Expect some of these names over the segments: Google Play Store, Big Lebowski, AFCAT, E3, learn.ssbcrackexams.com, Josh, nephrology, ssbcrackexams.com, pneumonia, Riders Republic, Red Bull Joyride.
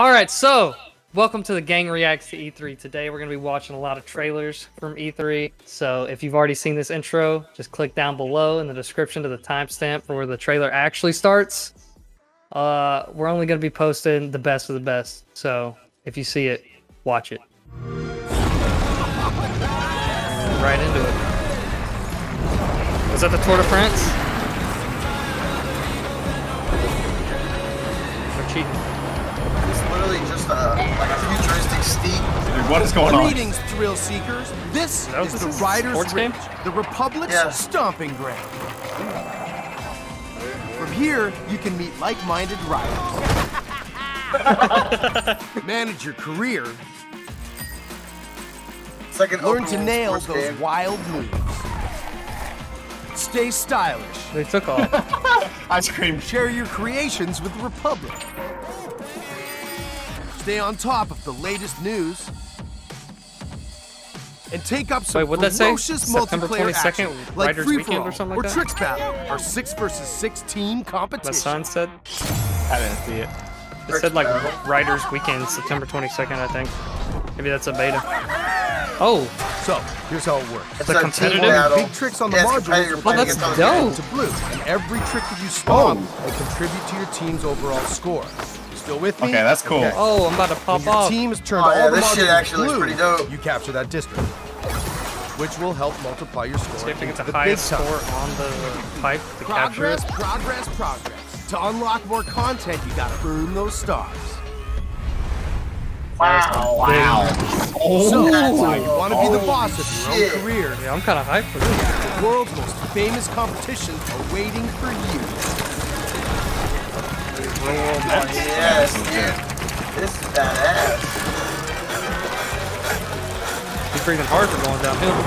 Alright, so welcome to the Gang Reacts to E3. Today we're going to be watching a lot of trailers from E3. So if you've already seen this intro, just click down below in the description to the timestamp for where the trailer actually starts. We're only going to be posting the best of the best. So if you see it, watch it. Right into it. Was that the Tour de France? They're cheating. Like a futuristic steep. Dude, what is going on? Greetings, thrill seekers. This is the Riders Ridge, the Republic's stomping ground. From here, you can meet like-minded riders. Manage your career. It's like an learn to nail those wild moves. Stay stylish. They took off. Ice cream. Share your creations with the Republic. Stay on top of the latest news and take up some ferocious multiplayer action like free-for-all or tricks battle, our 6 vs. 6 team competition. The sun said? I didn't see it. It said like Riders Weekend, September 22nd, I think. Maybe that's a beta. Oh, so here's how it works. It's a competitive big tricks on the module. Well, that's dope. To blue, and every trick that you stop will contribute to your team's overall score. Still with me? Okay, that's cool. Okay. Oh, I'm about to pop off. Your team has turned all the this shit actually blue, looks pretty dope. You capture that district, which will help multiply your score. So if you get the highest score on the pipe to capture it. Progress. To unlock more content, you gotta earn those stars. Wow. Oh, so that's how you want to be the boss of your own career. Yeah, I'm kind of hyped for this. The world's most famous competitions are waiting for you. Yes, dude. This is badass. He's breathing hard for going downhill.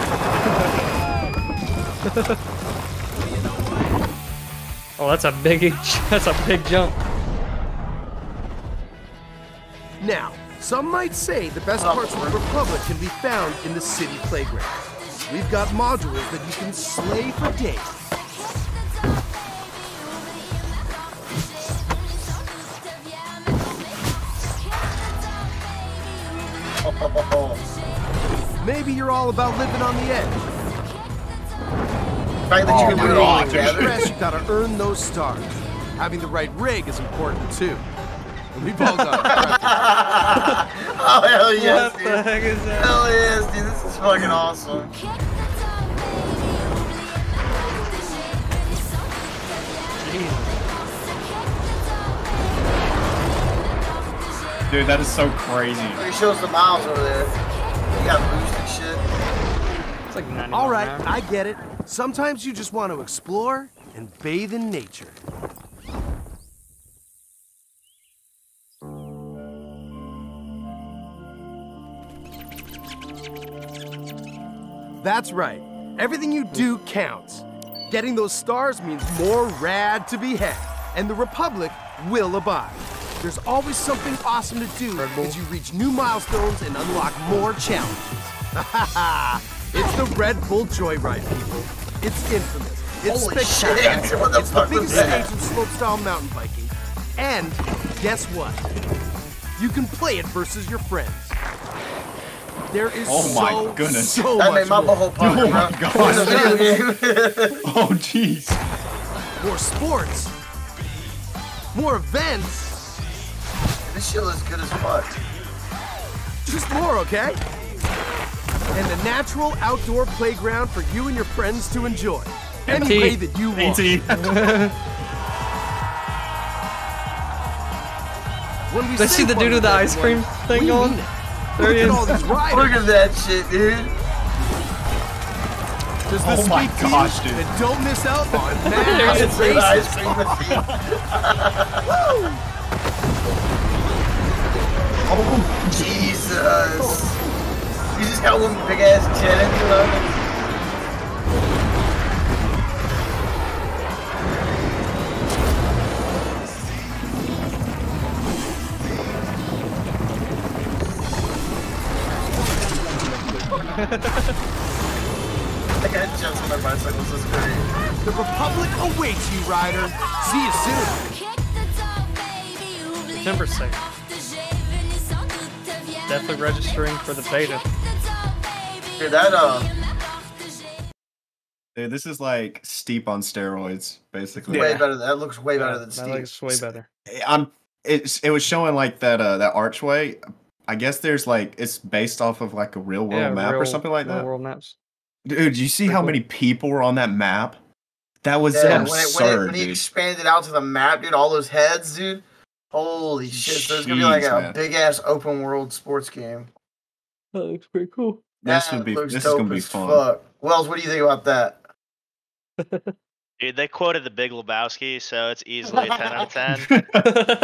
Oh, that's a big jump. Now, some might say the best parts of the Republic can be found in the city playground. We've got modules that you can slay for days. Maybe you're all about living on the edge. The fact that you can do it all together. You gotta earn those stars. Having the right rig is important too. And we've all got it. Oh hell yes, dude. What the heck is that? Hell yes, dude. This is fucking awesome. Jeez. Dude, that is so crazy. He shows the miles over there. It's like 90. All right, I get it. Sometimes you just want to explore and bathe in nature. That's right. Everything you do counts. Getting those stars means more rad to be had, and the Republic will abide. There's always something awesome to do as you reach new milestones and unlock more challenges. It's the Red Bull Joyride, people. It's infamous. It's spectacular. It's the biggest stage in slopestyle mountain biking. And guess what? You can play it versus your friends. There is so much more. Oh my gosh. Oh jeez. More sports. More events. This shit looks good as fuck. Just more, okay? And the natural outdoor playground for you and your friends to enjoy. Any way that you want. Did I see the dude with the ice cream thing on? There he is. Look at that shit, dude. Oh my gosh, dude. And don't miss out on that. There ice cream machine. Woo! Oh, Jesus! You just got one big-ass jet in your I got jets on my bicycles, that's great. The Republic awaits you, Ryder! See you soon! September 2nd. definitely registering for the beta. Dude, that dude, this is like Steep on steroids, basically. Yeah. Way better. That looks way better than Steep. That looks way better. It was showing like that that archway. I guess there's like it's based off of like a real world map or something like that. Real world maps. Dude, you see how many people were on that map? That was absurd. When he expanded out to the map, dude, all those heads, dude. Holy shit! So it's gonna be like a big ass open world sports game. That looks pretty cool. This is gonna be fun. Fuck. Wells, what do you think about that? Dude, they quoted the Big Lebowski, so it's easily a 10 out of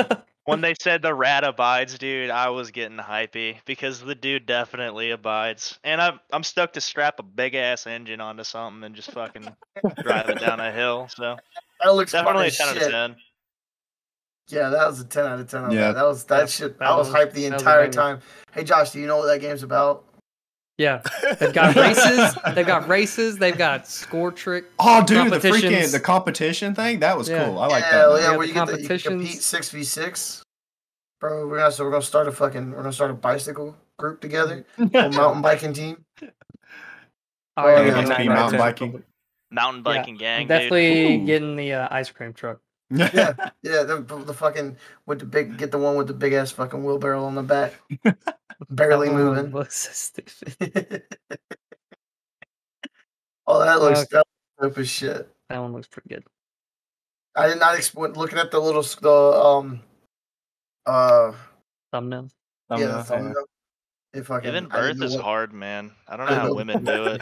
10. When they said the rat abides, dude, I was getting hypey because the dude definitely abides. And I'm stoked to strap a big ass engine onto something and just fucking drive it down a hill. So that looks definitely a 10 out of 10. Yeah, that was a 10 out of 10. On that. I was hyped the entire time. Hey, Josh, do you know what that game's about? Yeah, they've got races. They've got score trick. Oh, dude, the competition thing that was cool. I like that. Yeah, where you compete 6v6, bro. We're gonna start a bicycle group together. A mountain biking team. Mountain biking gang. Definitely getting the ice cream truck. Yeah. The fucking get the one with the big ass fucking wheelbarrow on the back. Barely moving. Looks so stupid. Oh, that looks dope as shit. That one looks pretty good. I did not expect looking at the little thumbnail. Yeah, thumbnail. Even birth is hard, man. I don't know how women do it.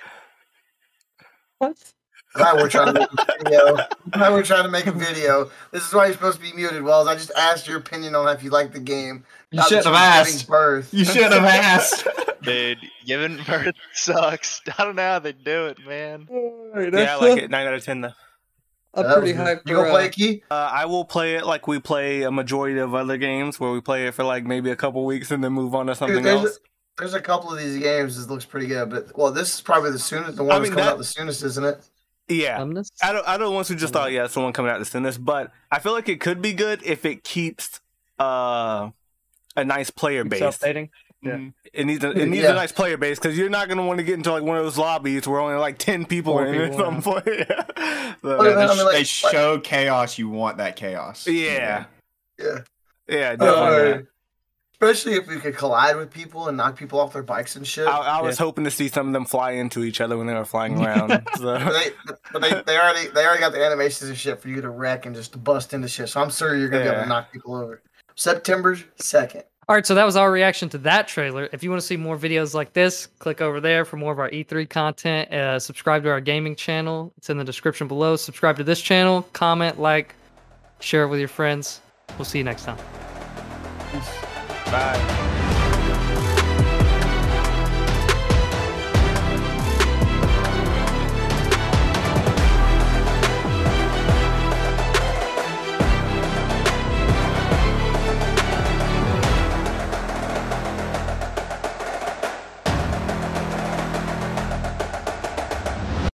What? I were trying to make a video. This is why you're supposed to be muted, Wells. I just asked your opinion on if you like the game. You shouldn't have asked. You shouldn't have asked. Dude, giving birth sucks. I don't know how they do it, man. Yeah, I like it. 9 out of 10, though. I'm pretty hyped. You gonna play it, Key? I will play it like we play a majority of other games, where we play it for like maybe a couple weeks and then move on to something else. There's a couple of these games that looks pretty good, but this is probably the soonest. The one that's coming out the soonest, isn't it? Yeah, I don't want to just thought, yeah, someone coming out to send this, but I feel like it could be good if it keeps a nice player base. Updating. Yeah. It needs a nice player base, because you're not going to want to get into like one of those lobbies where only like 10 people are in or something for it. They show chaos. You want that chaos. Yeah. Yeah. Yeah, definitely. Especially if we could collide with people and knock people off their bikes and shit. I was hoping to see some of them fly into each other when they were flying around. But they already got the animations and shit for you to wreck and just bust into shit. So I'm sure you're gonna be able to knock people over. September 2nd. All right, so that was our reaction to that trailer. If you want to see more videos like this, click over there for more of our E3 content. Subscribe to our gaming channel. It's in the description below. Subscribe to this channel. Comment, like, share it with your friends. We'll see you next time. Peace. Bye.